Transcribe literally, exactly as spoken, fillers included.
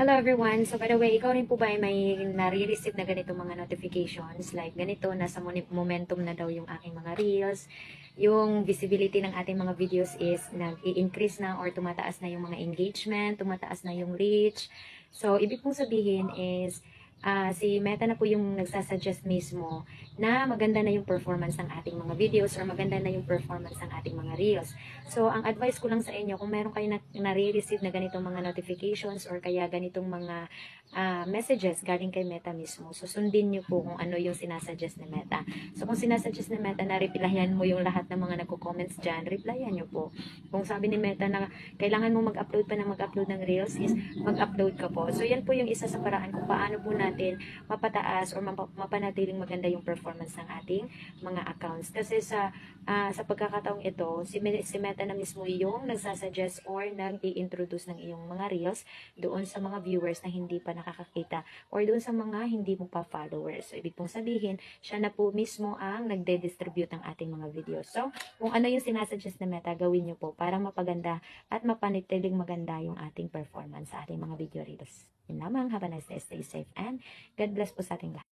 Hello everyone! So by the way, ikaw rin po ba ay may nare-receive na ganitong mga notifications? Like ganito, nasa momentum na daw yung aking mga reels. Yung visibility ng ating mga videos is nag-i-increase na or tumataas na yung mga engagement, tumataas na yung reach. So ibig pong sabihin is uh, si Meta na po yung nagsasuggest mismo na maganda na yung performance ng ating mga videos or maganda na yung performance ng ating mga reels. So ang advice ko lang sa inyo, kung meron kayo na, nare-receive na ganitong mga notifications or kaya ganitong mga uh, messages galing kay Meta mismo, so sundin nyo po kung ano yung sinasuggest ni Meta. So kung sinasuggest ni Meta na replyan mo yung lahat ng mga nagko-comments dyan, replyan nyo po. Kung sabi ni Meta na kailangan mo mag-upload pa na mag-upload ng reels is mag-upload ka po. So yan po yung isa sa paraan kung paano po na natin mapataas or map mapanatiling maganda yung performance ng ating mga accounts. Kasi sa uh, sa pagkakataong ito, si, si Meta na mismo yung nagsasuggest or nag-i-introduce ng iyong mga reels doon sa mga viewers na hindi pa nakakakita or doon sa mga hindi mo pa followers. So, ibig pong sabihin, siya na po mismo ang nagde-distribute ng ating mga videos. So, kung ano yung sinasuggest na Meta, gawin nyo po para mapaganda at mapanatiling maganda yung ating performance sa ating mga video reels. Yun lamang, have a nice day, stay safe, and God bless po sa ating lahat.